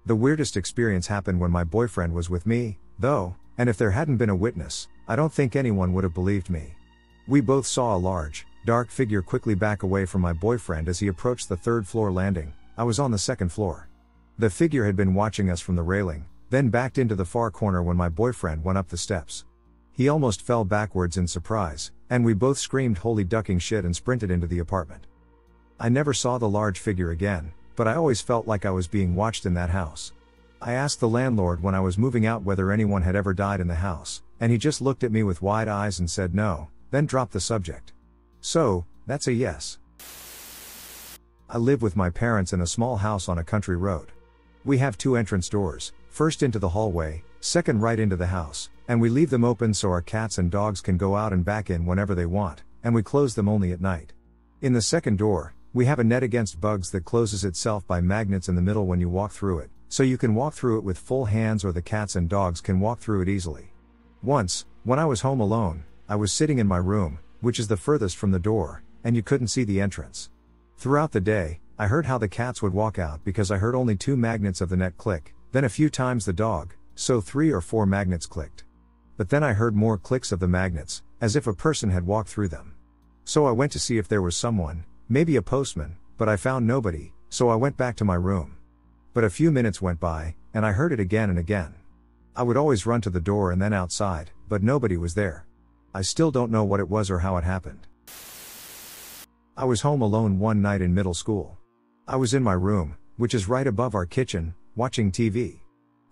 The weirdest experience happened when my boyfriend was with me, though, and if there hadn't been a witness, I don't think anyone would have believed me. We both saw a large, dark figure quickly back away from my boyfriend as he approached the third floor landing. I was on the second floor. The figure had been watching us from the railing, then backed into the far corner when my boyfriend went up the steps. He almost fell backwards in surprise, and we both screamed holy ducking shit and sprinted into the apartment. I never saw the large figure again, but I always felt like I was being watched in that house. I asked the landlord when I was moving out whether anyone had ever died in the house, and he just looked at me with wide eyes and said no, then dropped the subject. So, that's a yes. I live with my parents in a small house on a country road. We have 2 entrance doors, first into the hallway, second right into the house, and we leave them open so our cats and dogs can go out and back in whenever they want, and we close them only at night. In the second door, we have a net against bugs that closes itself by magnets in the middle when you walk through it, so you can walk through it with full hands or the cats and dogs can walk through it easily. Once, when I was home alone, I was sitting in my room, which is the furthest from the door, and you couldn't see the entrance. Throughout the day, I heard how the cats would walk out because I heard only 2 magnets of the net click, then a few times the dog, so 3 or 4 magnets clicked. But then I heard more clicks of the magnets, as if a person had walked through them. So I went to see if there was someone, maybe a postman, but I found nobody, so I went back to my room. But a few minutes went by, and I heard it again and again. I would always run to the door and then outside, but nobody was there. I still don't know what it was or how it happened. I was home alone one night in middle school. I was in my room, which is right above our kitchen, watching TV.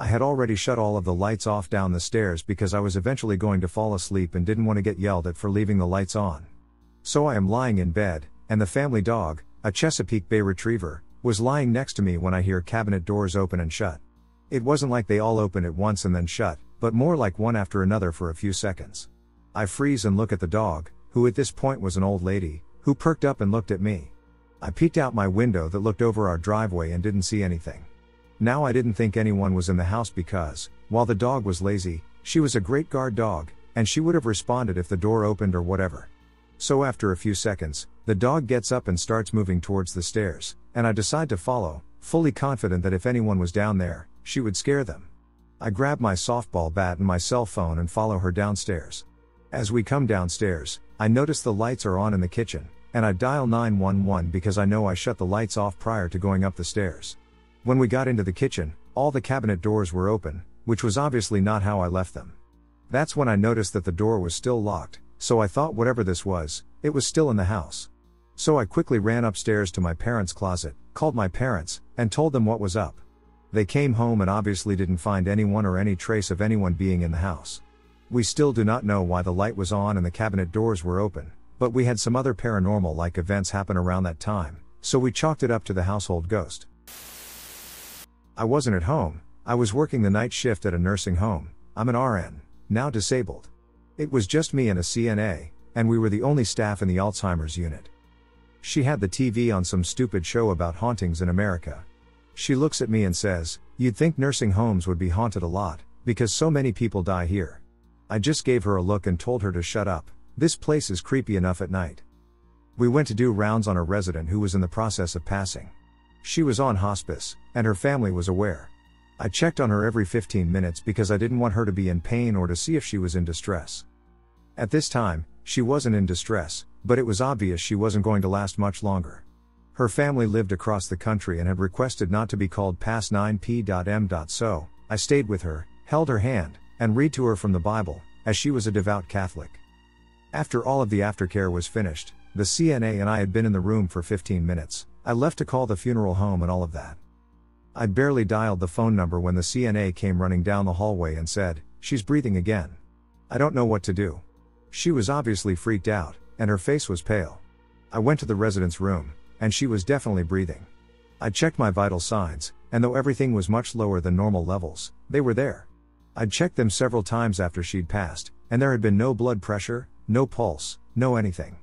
I had already shut all of the lights off down the stairs because I was eventually going to fall asleep and didn't want to get yelled at for leaving the lights on. So I am lying in bed, and the family dog, a Chesapeake Bay Retriever, was lying next to me when I hear cabinet doors open and shut. It wasn't like they all open at once and then shut, but more like one after another for a few seconds. I freeze and look at the dog, who at this point was an old lady, who perked up and looked at me. I peeked out my window that looked over our driveway and didn't see anything. Now I didn't think anyone was in the house because, while the dog was lazy, she was a great guard dog, and she would have responded if the door opened or whatever. So after a few seconds, the dog gets up and starts moving towards the stairs, and I decide to follow, fully confident that if anyone was down there, she would scare them. I grab my softball bat and my cell phone and follow her downstairs. As we come downstairs, I notice the lights are on in the kitchen, and I dial 911 because I know I shut the lights off prior to going up the stairs. When we got into the kitchen, all the cabinet doors were open, which was obviously not how I left them. That's when I noticed that the door was still locked, so I thought whatever this was, it was still in the house. So I quickly ran upstairs to my parents' closet, called my parents, and told them what was up. They came home and obviously didn't find anyone or any trace of anyone being in the house. We still do not know why the light was on and the cabinet doors were open, but we had some other paranormal-like events happen around that time, so we chalked it up to the household ghost. I wasn't at home, I was working the night shift at a nursing home. I'm an RN, now disabled. It was just me and a CNA, and we were the only staff in the Alzheimer's unit. She had the TV on some stupid show about hauntings in America. She looks at me and says, "You'd think nursing homes would be haunted a lot, because so many people die here." I just gave her a look and told her to shut up, this place is creepy enough at night. We went to do rounds on a resident who was in the process of passing. She was on hospice, and her family was aware. I checked on her every 15 minutes because I didn't want her to be in pain or to see if she was in distress. At this time, she wasn't in distress, but it was obvious she wasn't going to last much longer. Her family lived across the country and had requested not to be called past 9 p.m. So, I stayed with her, held her hand, and read to her from the Bible, as she was a devout Catholic. After all of the aftercare was finished, the CNA and I had been in the room for 15 minutes, I left to call the funeral home and all of that. I'd barely dialed the phone number when the CNA came running down the hallway and said, "She's breathing again. I don't know what to do." She was obviously freaked out, and her face was pale. I went to the resident's room, and she was definitely breathing. I checked my vital signs, and though everything was much lower than normal levels, they were there. I'd checked them several times after she'd passed, and there had been no blood pressure, no pulse, no anything.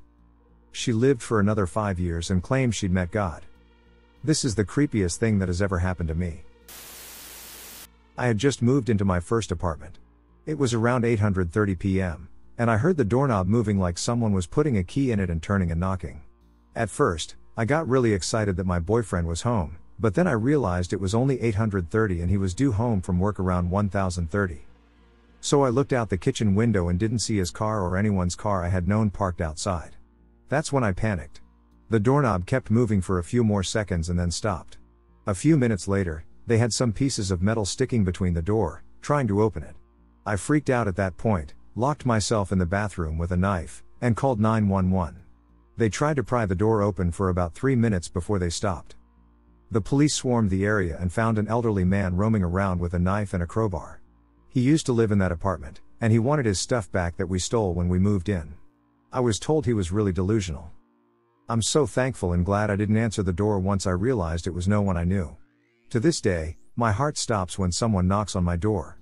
She lived for another 5 years and claimed she'd met God. This is the creepiest thing that has ever happened to me. I had just moved into my first apartment. It was around 8:30 p.m., and I heard the doorknob moving like someone was putting a key in it and turning and knocking. At first, I got really excited that my boyfriend was home, but then I realized it was only 8:30 and he was due home from work around 10:30. So I looked out the kitchen window and didn't see his car or anyone's car I had known parked outside. That's when I panicked. The doorknob kept moving for a few more seconds and then stopped. A few minutes later, they had some pieces of metal sticking between the door, trying to open it. I freaked out at that point, locked myself in the bathroom with a knife, and called 911. They tried to pry the door open for about 3 minutes before they stopped. The police swarmed the area and found an elderly man roaming around with a knife and a crowbar. He used to live in that apartment, and he wanted his stuff back that we stole when we moved in. I was told he was really delusional. I'm so thankful and glad I didn't answer the door once I realized it was no one I knew. To this day, my heart stops when someone knocks on my door.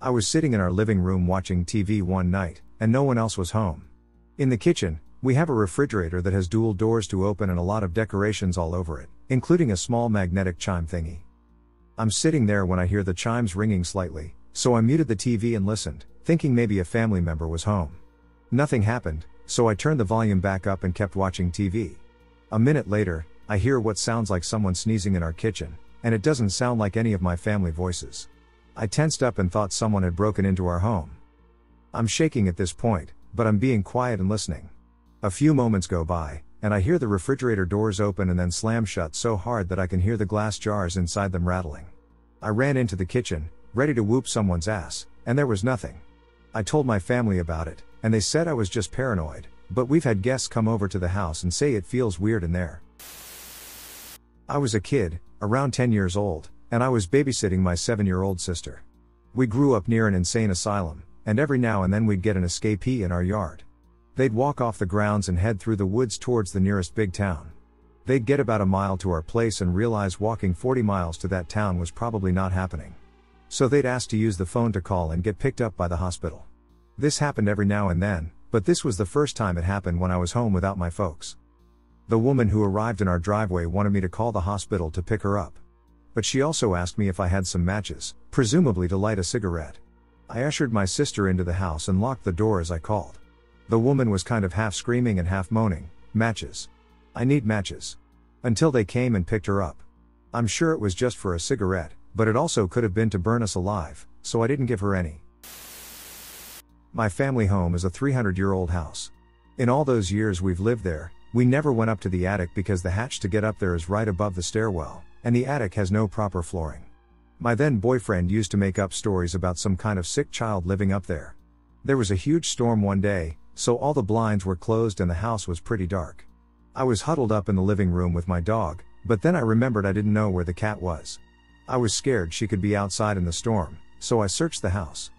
I was sitting in our living room watching TV one night, and no one else was home. In the kitchen, we have a refrigerator that has dual doors to open and a lot of decorations all over it, including a small magnetic chime thingy. I'm sitting there when I hear the chimes ringing slightly, so I muted the TV and listened, thinking maybe a family member was home. Nothing happened, so I turned the volume back up and kept watching TV. A minute later, I hear what sounds like someone sneezing in our kitchen, and it doesn't sound like any of my family voices. I tensed up and thought someone had broken into our home. I'm shaking at this point, but I'm being quiet and listening. A few moments go by, and I hear the refrigerator doors open and then slam shut so hard that I can hear the glass jars inside them rattling. I ran into the kitchen, ready to whoop someone's ass, and there was nothing. I told my family about it, and they said I was just paranoid, but we've had guests come over to the house and say it feels weird in there. I was a kid, around 10 years old, and I was babysitting my 7-year-old sister. We grew up near an insane asylum, and every now and then we'd get an escapee in our yard. They'd walk off the grounds and head through the woods towards the nearest big town. They'd get about a mile to our place and realize walking 40 miles to that town was probably not happening. So they'd ask to use the phone to call and get picked up by the hospital. This happened every now and then, but this was the first time it happened when I was home without my folks. The woman who arrived in our driveway wanted me to call the hospital to pick her up. But she also asked me if I had some matches, presumably to light a cigarette. I ushered my sister into the house and locked the door as I called. The woman was kind of half screaming and half moaning, "Matches. I need matches." Until they came and picked her up. I'm sure it was just for a cigarette, but it also could have been to burn us alive, so I didn't give her any. My family home is a 300-year-old house. In all those years we've lived there, we never went up to the attic because the hatch to get up there is right above the stairwell, and the attic has no proper flooring. My then boyfriend used to make up stories about some kind of sick child living up there. There was a huge storm one day, so all the blinds were closed and the house was pretty dark. I was huddled up in the living room with my dog, but then I remembered I didn't know where the cat was. I was scared she could be outside in the storm, so I searched the house.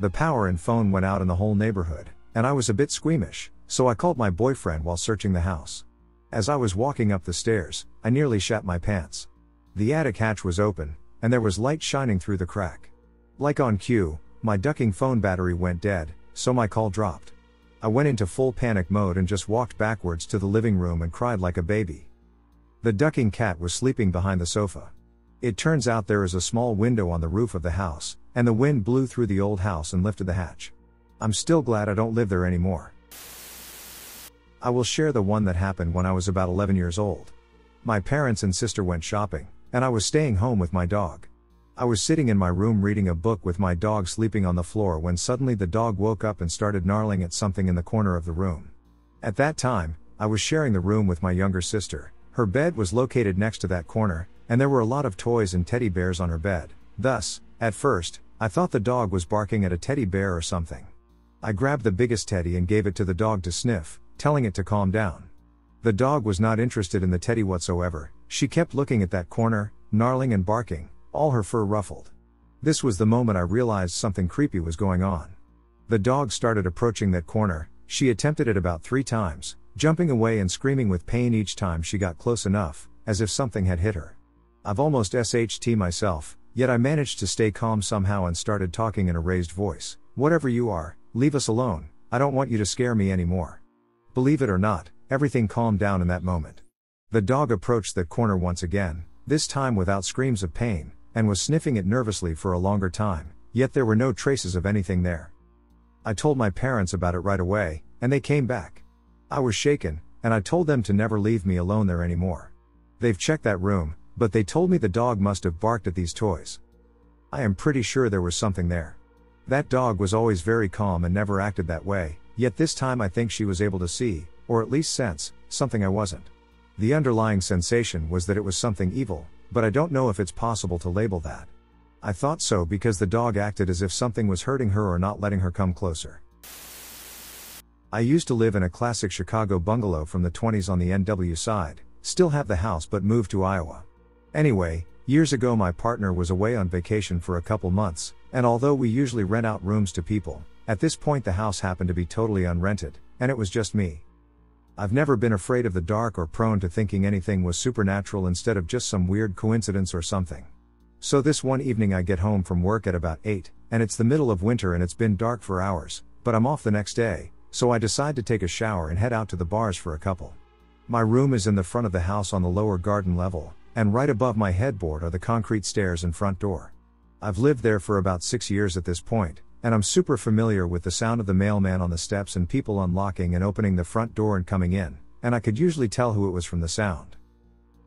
The power and phone went out in the whole neighborhood, and I was a bit squeamish, so I called my boyfriend while searching the house. As I was walking up the stairs, I nearly shat my pants. The attic hatch was open, and there was light shining through the crack. Like on cue, my ducking phone battery went dead, so my call dropped. I went into full panic mode and just walked backwards to the living room and cried like a baby. The ducking cat was sleeping behind the sofa. It turns out there is a small window on the roof of the house, and the wind blew through the old house and lifted the hatch. I'm still glad I don't live there anymore. I will share the one that happened when I was about 11 years old. My parents and sister went shopping, and I was staying home with my dog. I was sitting in my room reading a book with my dog sleeping on the floor when suddenly the dog woke up and started gnarling at something in the corner of the room. At that time, I was sharing the room with my younger sister. Her bed was located next to that corner, and there were a lot of toys and teddy bears on her bed. Thus, at first, I thought the dog was barking at a teddy bear or something. I grabbed the biggest teddy and gave it to the dog to sniff, telling it to calm down. The dog was not interested in the teddy whatsoever. She kept looking at that corner, gnarling and barking, all her fur ruffled. This was the moment I realized something creepy was going on. The dog started approaching that corner. She attempted it about 3 times, jumping away and screaming with pain each time she got close enough, as if something had hit her. I've almost sht myself, yet I managed to stay calm somehow and started talking in a raised voice. "Whatever you are, leave us alone. I don't want you to scare me anymore." Believe it or not, everything calmed down in that moment. The dog approached that corner once again, this time without screams of pain, and was sniffing it nervously for a longer time, yet there were no traces of anything there. I told my parents about it right away, and they came back. I was shaken, and I told them to never leave me alone there anymore. They've checked that room, but they told me the dog must have barked at these toys. I am pretty sure there was something there. That dog was always very calm and never acted that way, yet this time I think she was able to see, or at least sense, something I wasn't. The underlying sensation was that it was something evil, but I don't know if it's possible to label that. I thought so because the dog acted as if something was hurting her or not letting her come closer. I used to live in a classic Chicago bungalow from the 20s on the NW side, still have the house but moved to Iowa. Anyway, years ago my partner was away on vacation for a couple months, and although we usually rent out rooms to people, at this point the house happened to be totally unrented, and it was just me. I've never been afraid of the dark or prone to thinking anything was supernatural instead of just some weird coincidence or something. So this one evening I get home from work at about 8, and it's the middle of winter and it's been dark for hours, but I'm off the next day, so I decide to take a shower and head out to the bars for a couple. My room is in the front of the house on the lower garden level, and right above my headboard are the concrete stairs and front door. I've lived there for about 6 years at this point, and I'm super familiar with the sound of the mailman on the steps and people unlocking and opening the front door and coming in, and I could usually tell who it was from the sound.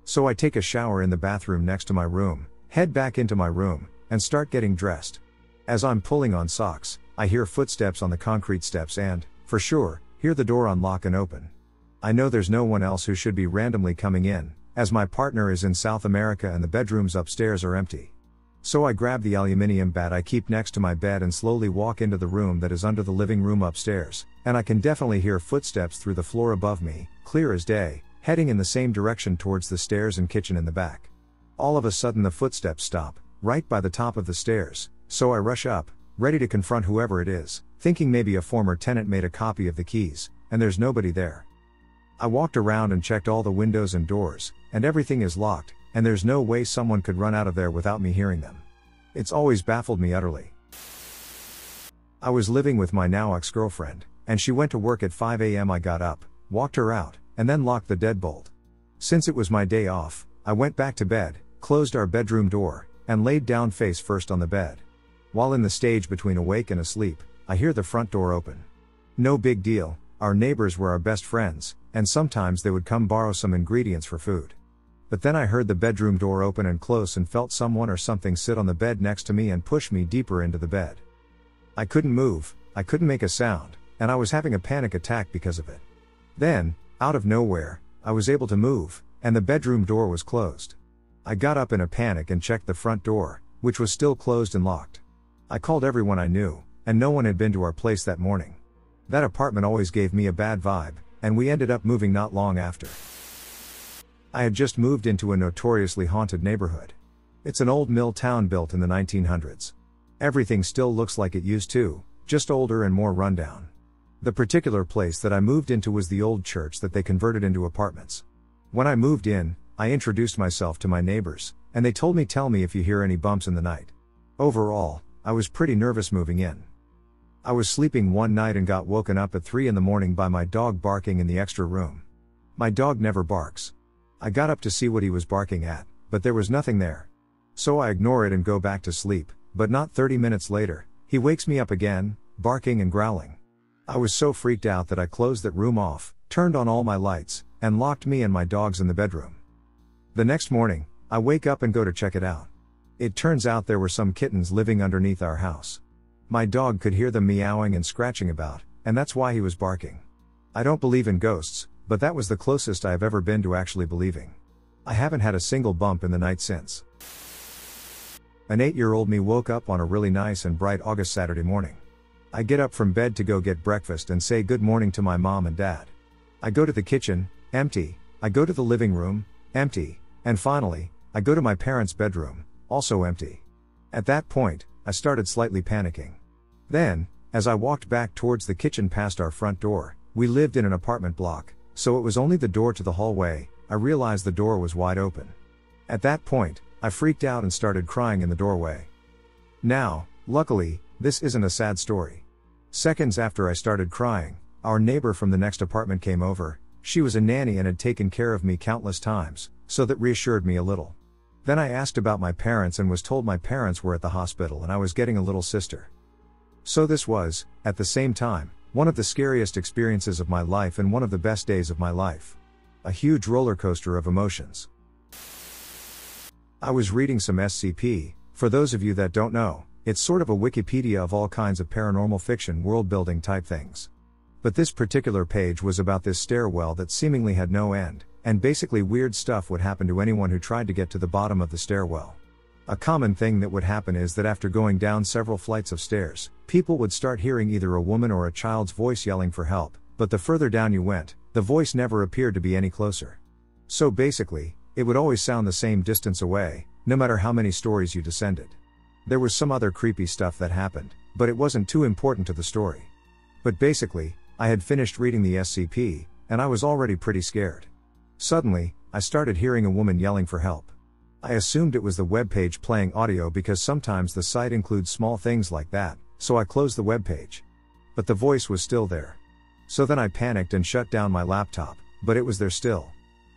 So I take a shower in the bathroom next to my room, head back into my room, and start getting dressed. As I'm pulling on socks, I hear footsteps on the concrete steps and, for sure, hear the door unlock and open. I know there's no one else who should be randomly coming in, as my partner is in South America and the bedrooms upstairs are empty. So I grab the aluminium bat I keep next to my bed and slowly walk into the room that is under the living room upstairs, and I can definitely hear footsteps through the floor above me, clear as day, heading in the same direction towards the stairs and kitchen in the back. All of a sudden the footsteps stop, right by the top of the stairs, so I rush up, ready to confront whoever it is, thinking maybe a former tenant made a copy of the keys, and there's nobody there. I walked around and checked all the windows and doors, and everything is locked, and there's no way someone could run out of there without me hearing them. It's always baffled me utterly. I was living with my now ex-girlfriend, and she went to work at 5 a.m. I got up, walked her out, and then locked the deadbolt. Since it was my day off, I went back to bed, closed our bedroom door, and laid down face first on the bed. While in the stage between awake and asleep, I hear the front door open. No big deal, our neighbors were our best friends, and sometimes they would come borrow some ingredients for food. But then I heard the bedroom door open and close and felt someone or something sit on the bed next to me and push me deeper into the bed. I couldn't move, I couldn't make a sound, and I was having a panic attack because of it. Then, out of nowhere, I was able to move, and the bedroom door was closed. I got up in a panic and checked the front door, which was still closed and locked. I called everyone I knew, and no one had been to our place that morning. That apartment always gave me a bad vibe, and we ended up moving not long after. I had just moved into a notoriously haunted neighborhood. It's an old mill town built in the 1900s. Everything still looks like it used to, just older and more rundown. The particular place that I moved into was the old church that they converted into apartments. When I moved in, I introduced myself to my neighbors, and they told me, "Tell me if you hear any bumps in the night." Overall, I was pretty nervous moving in. I was sleeping one night and got woken up at 3 in the morning by my dog barking in the extra room. My dog never barks. I got up to see what he was barking at, but there was nothing there. So I ignore it and go back to sleep, but not 30 minutes later, he wakes me up again, barking and growling. I was so freaked out that I closed that room off, turned on all my lights, and locked me and my dogs in the bedroom. The next morning, I wake up and go to check it out. It turns out there were some kittens living underneath our house. My dog could hear them meowing and scratching about, and that's why he was barking. I don't believe in ghosts, but that was the closest I've ever been to actually believing. I haven't had a single bump in the night since. An 8-year-old me woke up on a really nice and bright August Saturday morning. I get up from bed to go get breakfast and say good morning to my mom and dad. I go to the kitchen, empty, I go to the living room, empty, and finally, I go to my parents' bedroom, also empty. At that point, I started slightly panicking. Then, as I walked back towards the kitchen past our front door, we lived in an apartment block, so it was only the door to the hallway, I realized the door was wide open. At that point, I freaked out and started crying in the doorway. Now, luckily, this isn't a sad story. Seconds after I started crying, our neighbor from the next apartment came over. She was a nanny and had taken care of me countless times, so that reassured me a little. Then I asked about my parents and was told my parents were at the hospital and I was getting a little sister. So this was, at the same time, one of the scariest experiences of my life and one of the best days of my life. A huge roller coaster of emotions. I was reading some SCP, for those of you that don't know, it's sort of a Wikipedia of all kinds of paranormal fiction world-building type things. But this particular page was about this stairwell that seemingly had no end, and basically weird stuff would happen to anyone who tried to get to the bottom of the stairwell. A common thing that would happen is that after going down several flights of stairs, people would start hearing either a woman or a child's voice yelling for help, but the further down you went, the voice never appeared to be any closer. So basically, it would always sound the same distance away, no matter how many stories you descended. There was some other creepy stuff that happened, but it wasn't too important to the story. But basically, I had finished reading the SCP, and I was already pretty scared. Suddenly, I started hearing a woman yelling for help. I assumed it was the webpage playing audio because sometimes the site includes small things like that, so I closed the webpage. But the voice was still there. So then I panicked and shut down my laptop, but it was there still.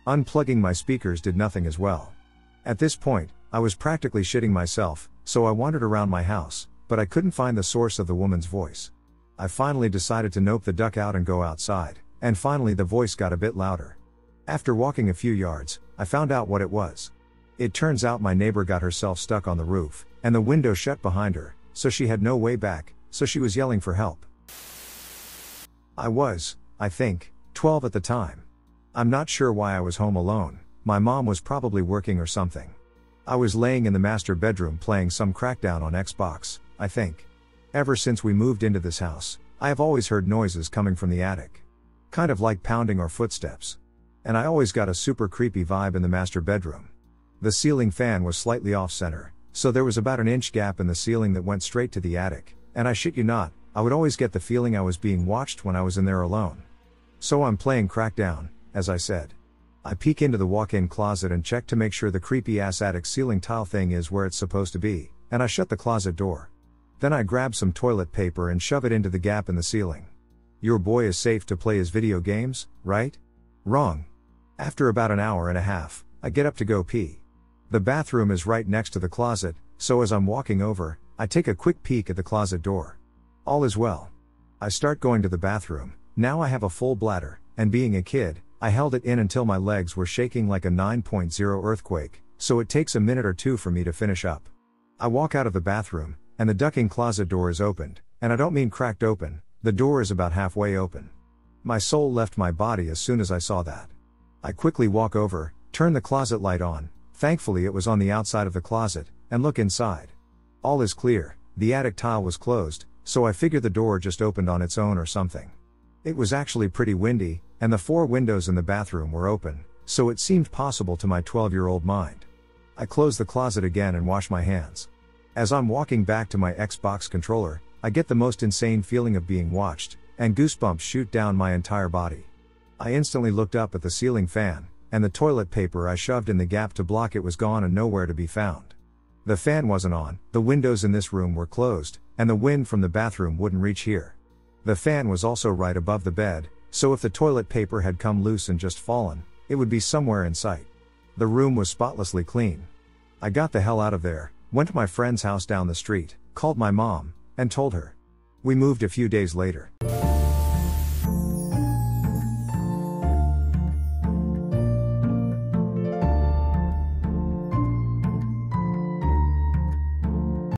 Unplugging my speakers did nothing as well. At this point, I was practically shitting myself, So I wandered around my house, but I couldn't find the source of the woman's voice. I finally decided to nope the duck out and go outside, and finally the voice got a bit louder. After walking a few yards, I found out what it was. It turns out my neighbor got herself stuck on the roof, and the window shut behind her, so she had no way back, so she was yelling for help. I was, I think, 12 at the time. I'm not sure why I was home alone, my mom was probably working or something. I was laying in the master bedroom playing some Crackdown on Xbox, I think. Ever since we moved into this house, I have always heard noises coming from the attic. Kind of like pounding or footsteps. And I always got a super creepy vibe in the master bedroom. The ceiling fan was slightly off-center, so there was about an inch gap in the ceiling that went straight to the attic, and I shit you not, I would always get the feeling I was being watched when I was in there alone. So I'm playing Crackdown, as I said. I peek into the walk-in closet and check to make sure the creepy-ass attic ceiling tile thing is where it's supposed to be, and I shut the closet door. Then I grab some toilet paper and shove it into the gap in the ceiling. Your boy is safe to play his video games, right? Wrong. After about an hour and a half, I get up to go pee. The bathroom is right next to the closet, so as I'm walking over, I take a quick peek at the closet door. All is well. I start going to the bathroom, now I have a full bladder, and being a kid, I held it in until my legs were shaking like a 9.0 earthquake, so it takes a minute or two for me to finish up. I walk out of the bathroom, and the ducking closet door is opened, and I don't mean cracked open, the door is about halfway open. My soul left my body as soon as I saw that. I quickly walk over, turn the closet light on, thankfully it was on the outside of the closet, and look inside. All is clear, the attic tile was closed, so I figure the door just opened on its own or something. It was actually pretty windy, and the four windows in the bathroom were open, so it seemed possible to my 12-year-old mind. I close the closet again and wash my hands. As I'm walking back to my Xbox controller, I get the most insane feeling of being watched, and goosebumps shoot down my entire body. I instantly looked up at the ceiling fan, and the toilet paper I shoved in the gap to block it was gone and nowhere to be found. The fan wasn't on, the windows in this room were closed, and the wind from the bathroom wouldn't reach here. The fan was also right above the bed, so if the toilet paper had come loose and just fallen, it would be somewhere in sight. The room was spotlessly clean. I got the hell out of there, went to my friend's house down the street, called my mom, and told her. We moved a few days later.